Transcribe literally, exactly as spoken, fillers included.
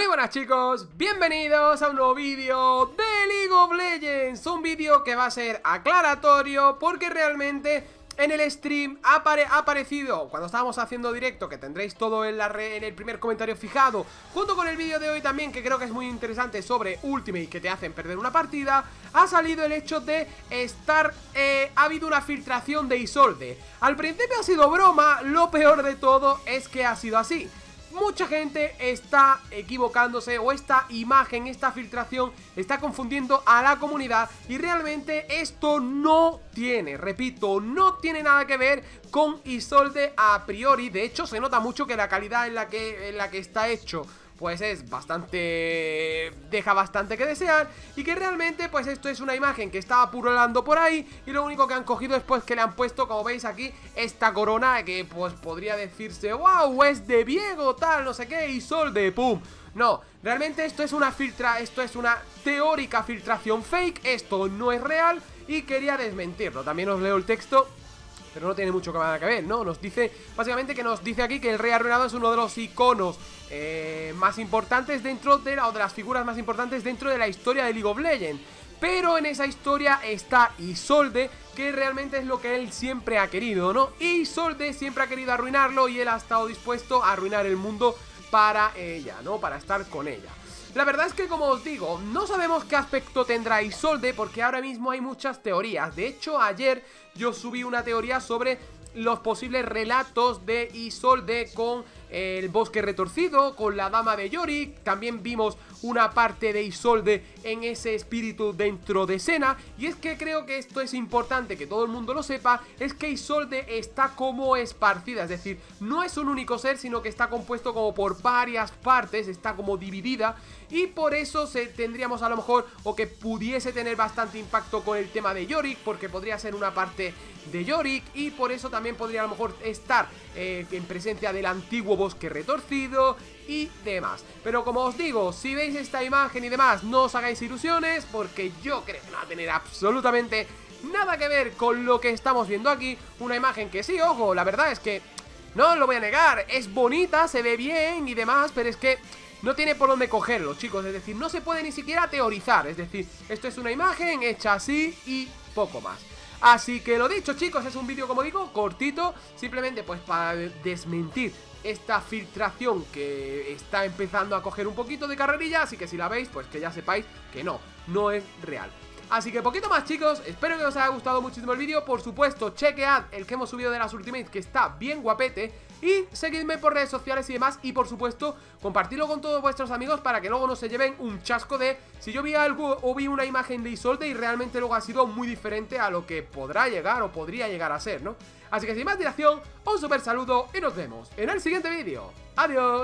Muy buenas chicos, bienvenidos a un nuevo vídeo de League of Legends. Un vídeo que va a ser aclaratorio porque realmente en el stream ha apare aparecido, cuando estábamos haciendo directo, que tendréis todo en, la re en el primer comentario fijado, junto con el vídeo de hoy también, que creo que es muy interesante, sobre Ultimate que te hacen perder una partida, ha salido el hecho de estar... Eh, ha habido una filtración de Isolde. Al principio ha sido broma, lo peor de todo es que ha sido así. Mucha gente está equivocándose, o esta imagen, esta filtración está confundiendo a la comunidad, y realmente esto no tiene, repito, no tiene nada que ver con Isolde a priori. De hecho se nota mucho que la calidad en la que, en la que está hecho pues es bastante... deja bastante que desear, y que realmente pues esto es una imagen que estaba purulando por ahí, y lo único que han cogido es pues que le han puesto, como veis aquí, esta corona que pues podría decirse wow, es de Diego, tal, no sé qué, y sol de pum. No, realmente esto es una filtra, esto es una teórica filtración fake, esto no es real, y quería desmentirlo. También os leo el texto, pero no tiene mucho que ver, ¿no? Nos dice, básicamente que nos dice aquí que el Rey Arruinado es uno de los iconos eh, más importantes dentro de la, o de las figuras más importantes dentro de la historia de League of Legends. Pero en esa historia está Isolde, que realmente es lo que él siempre ha querido, ¿no? Isolde siempre ha querido arruinarlo, y él ha estado dispuesto a arruinar el mundo para ella, ¿no? Para estar con ella. La verdad es que, como os digo, no sabemos qué aspecto tendrá Isolde, porque ahora mismo hay muchas teorías. De hecho, ayer yo subí una teoría sobre los posibles relatos de Isolde con el bosque retorcido, con la dama de Yorick. También vimos una parte de Isolde en ese espíritu dentro de escena, y es que creo que esto es importante que todo el mundo lo sepa, es que Isolde está como esparcida, es decir, no es un único ser, sino que está compuesto como por varias partes, está como dividida, y por eso se tendríamos a lo mejor, o que pudiese tener bastante impacto con el tema de Yorick, porque podría ser una parte de Yorick, y por eso también podría a lo mejor estar eh, en presencia del antiguo bosque retorcido y demás. Pero como os digo, si veis esta imagen y demás, no os hagáis ilusiones, porque yo creo que no va a tener absolutamente nada que ver con lo que estamos viendo aquí. Una imagen que sí, ojo, la verdad es que no os lo voy a negar, es bonita, se ve bien y demás, pero es que no tiene por dónde cogerlo, chicos, es decir, no se puede ni siquiera teorizar, es decir, esto es una imagen hecha así y poco más. Así que lo dicho, chicos, es un vídeo, como digo, cortito, simplemente pues para desmentir esta filtración que está empezando a coger un poquito de carrerilla, así que si la veis, pues que ya sepáis que no, no es real. Así que poquito más, chicos, espero que os haya gustado muchísimo el vídeo. Por supuesto, chequead el que hemos subido de las Ultimates, que está bien guapete, y seguidme por redes sociales y demás, y por supuesto, compartidlo con todos vuestros amigos para que luego no se lleven un chasco de si yo vi algo o vi una imagen de Isolde y realmente luego ha sido muy diferente a lo que podrá llegar o podría llegar a ser, ¿no? Así que sin más dilación, un super saludo y nos vemos en el siguiente vídeo. ¡Adiós!